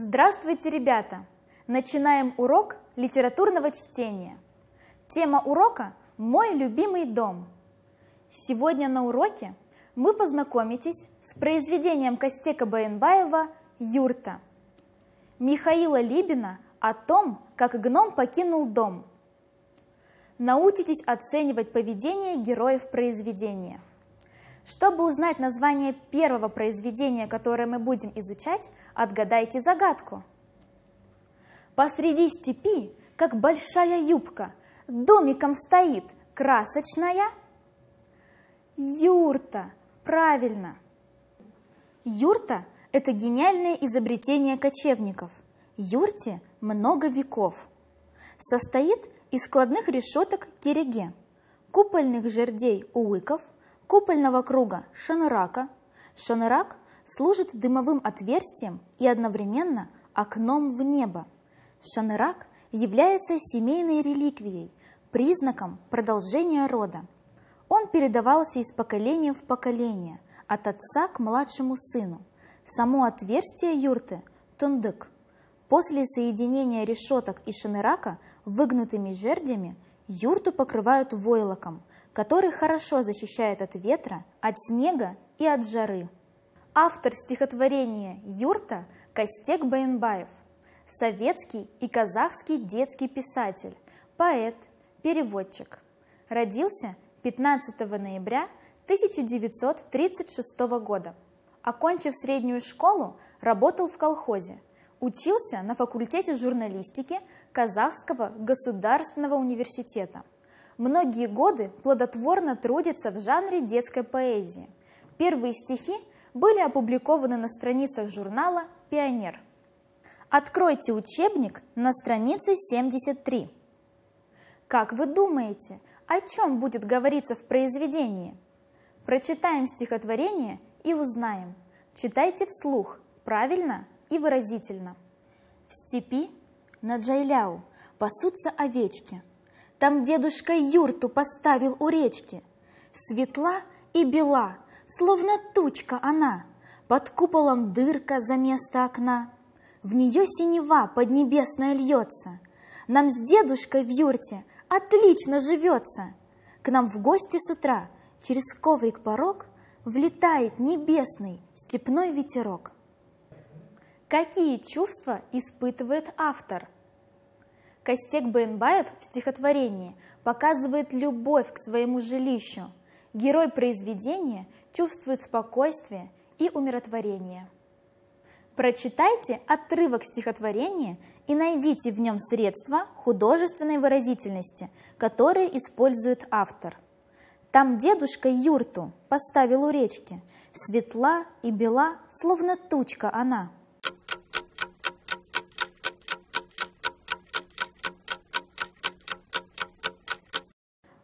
Здравствуйте, ребята! Начинаем урок литературного чтения. Тема урока «Мой любимый дом». Сегодня на уроке вы познакомитесь с произведением Костека Баенбаева «Юрта» Михаила Либина о том, как гном покинул дом. Научитесь оценивать поведение героев произведения. Чтобы узнать название первого произведения, которое мы будем изучать, отгадайте загадку. Посреди степи, как большая юбка, домиком стоит красочная юрта. Правильно! Юрта – это гениальное изобретение кочевников. Юрте много веков. Состоит из складных решеток кереге, купольных жердей уыков, купольного круга шанырака. Шанырак служит дымовым отверстием и одновременно окном в небо. Шанырак является семейной реликвией, признаком продолжения рода. Он передавался из поколения в поколение, от отца к младшему сыну. Само отверстие юрты – тундук. После соединения решеток и шанырака выгнутыми жердями юрту покрывают войлоком, который хорошо защищает от ветра, от снега и от жары. Автор стихотворения «Юрта» Костек Баенбаев, советский и казахский детский писатель, поэт, переводчик. Родился 15 ноября 1936 года. Окончив среднюю школу, работал в колхозе. Учился на факультете журналистики Казахского государственного университета. Многие годы плодотворно трудится в жанре детской поэзии. Первые стихи были опубликованы на страницах журнала «Пионер». Откройте учебник на странице 73. Как вы думаете, о чем будет говориться в произведении? Прочитаем стихотворение и узнаем. Читайте вслух, правильно и выразительно. В степи на Джайляу пасутся овечки. Там дедушка юрту поставил у речки. Светла и бела, словно тучка она, под куполом дырка за место окна. В нее синева поднебесная льется. Нам с дедушкой в юрте отлично живется. К нам в гости с утра через коврик-порог влетает небесный степной ветерок. Какие чувства испытывает автор? Костек Баенбаев в стихотворении показывает любовь к своему жилищу. Герой произведения чувствует спокойствие и умиротворение. Прочитайте отрывок стихотворения и найдите в нем средства художественной выразительности, которые использует автор. Там дедушка юрту поставил у речки, светла и бела, словно тучка она.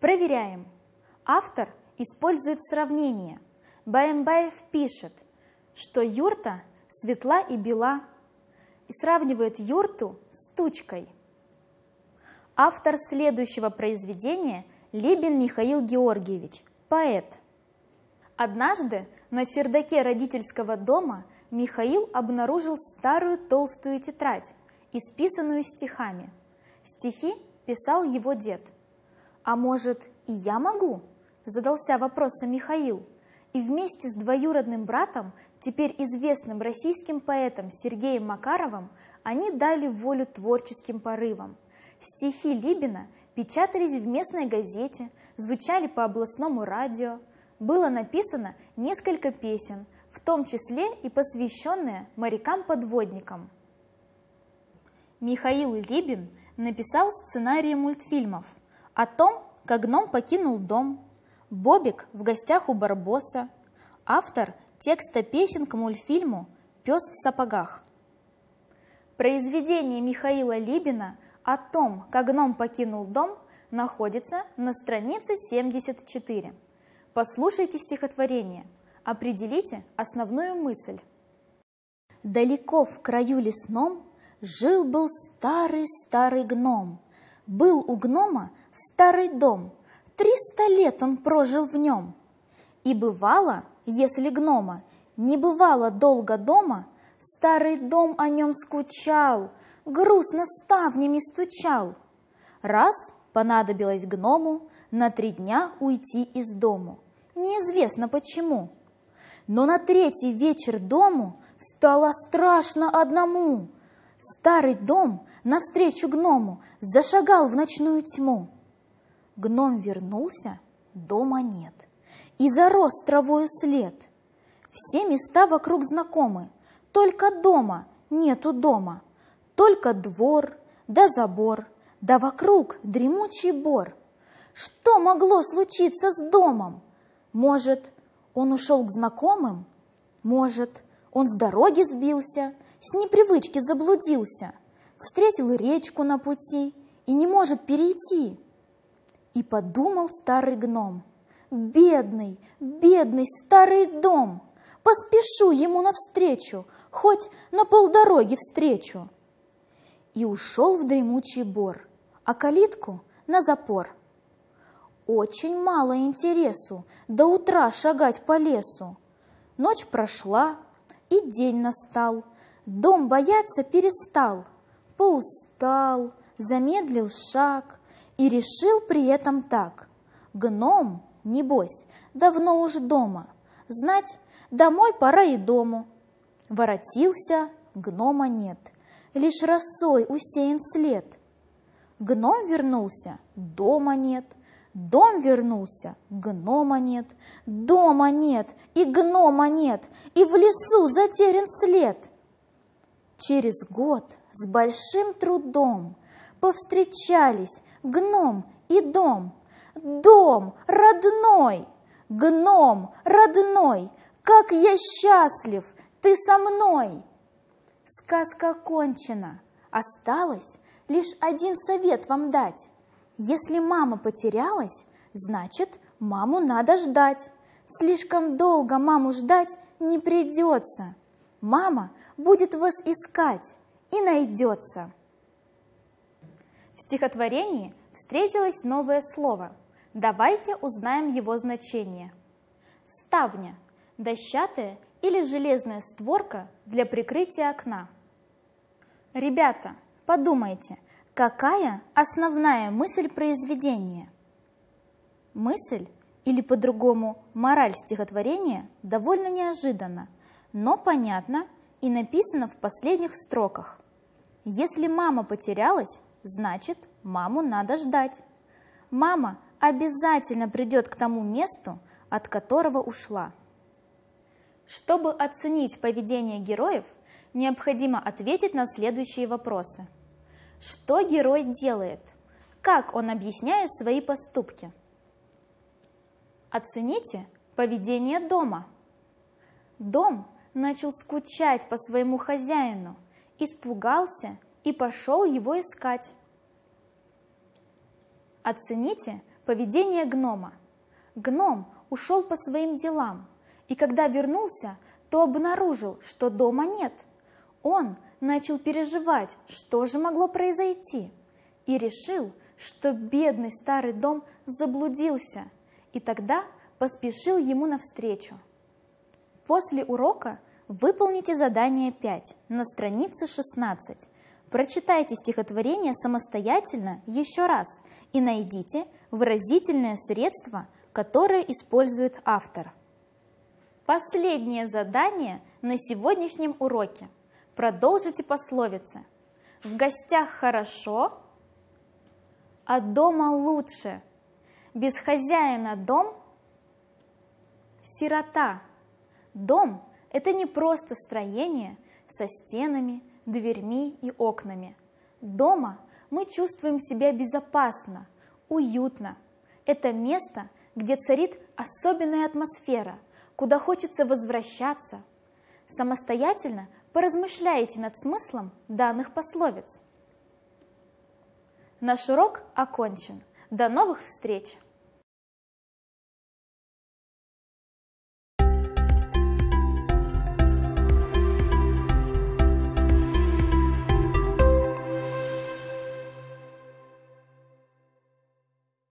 Проверяем. Автор использует сравнение. Баенбаев пишет, что юрта светла и бела, и сравнивает юрту с тучкой. Автор следующего произведения Либин Михаил Георгиевич, поэт. Однажды на чердаке родительского дома Михаил обнаружил старую толстую тетрадь, исписанную стихами. Стихи писал его дед. «А может, и я могу?» – задался вопросом Михаил. И вместе с двоюродным братом, теперь известным российским поэтом Сергеем Макаровым, они дали волю творческим порывам. Стихи Либина печатались в местной газете, звучали по областному радио. Было написано несколько песен, в том числе и посвященные морякам-подводникам. Михаил Либин написал сценарии мультфильмов о том, как гном покинул дом, Бобик в гостях у Барбоса, автор текста песен к мультфильму «Пес в сапогах». Произведение Михаила Либина о том, как гном покинул дом, находится на странице 74. Послушайте стихотворение, определите основную мысль. Далеко в краю лесном жил-был старый-старый гном. Был у гнома старый дом, 300 лет он прожил в нем. И бывало, если гнома не бывало долго дома, Старый дом о нем скучал, грустно ставнями стучал. Раз понадобилось гному на 3 дня уйти из дому, неизвестно почему. Но на 3-й вечер дому стало страшно одному. Старый дом навстречу гному зашагал в ночную тьму. Гном вернулся, дома нет, и зарос травою след. Все места вокруг знакомы, только дома нету дома. Только двор да забор, да вокруг дремучий бор. Что могло случиться с домом? Может, он ушел к знакомым? Может, он с дороги сбился, с непривычки заблудился, встретил речку на пути и не может перейти? И подумал старый гном: бедный, бедный старый дом, поспешу ему навстречу, хоть на полдороги встречу. И ушел в дремучий бор, а калитку на запор. Очень мало интересу до утра шагать по лесу. Ночь прошла, и день настал, дом бояться перестал, поустал, замедлил шаг и решил при этом так: гном, небось, давно уж дома, знать, домой пора и дому. Воротился, гнома нет, лишь росой усеян след. Гном вернулся, дома нет, дом вернулся, гнома нет, дома нет и гнома нет, и в лесу затерян след. Через год с большим трудом повстречались гном и дом. Дом родной, гном родной, как я счастлив, ты со мной! Сказка кончена, осталось лишь один совет вам дать. Если мама потерялась, значит, маму надо ждать. Слишком долго маму ждать не придется. Мама будет вас искать и найдется. В стихотворении встретилось новое слово. Давайте узнаем его значение. Ставня – дощатая или железная створка для прикрытия окна. Ребята, подумайте, какая основная мысль произведения? Мысль, или по-другому мораль стихотворения, довольно неожиданна, но понятна и написана в последних строках. Если мама потерялась, значит, маму надо ждать. Мама обязательно придет к тому месту, от которого ушла. Чтобы оценить поведение героев, необходимо ответить на следующие вопросы. Что герой делает? Как он объясняет свои поступки? Оцените поведение дома. Дом начал скучать по своему хозяину, испугался и пошел его искать. Оцените поведение гнома. Гном ушел по своим делам, и когда вернулся, то обнаружил, что дома нет. Он начал переживать, что же могло произойти, и решил, что бедный старый дом заблудился, и тогда поспешил ему навстречу. После урока выполните задание 5 на странице 16. Прочитайте стихотворение самостоятельно еще раз и найдите выразительное средство, которое использует автор. Последнее задание на сегодняшнем уроке. Продолжите пословицы. В гостях хорошо, а дома лучше. Без хозяина дом – сирота. Дом – это не просто строение со стенами, дверьми и окнами. Дома мы чувствуем себя безопасно, уютно. Это место, где царит особенная атмосфера, куда хочется возвращаться. Самостоятельно поразмышляйте над смыслом данных пословиц. Наш урок окончен. До новых встреч!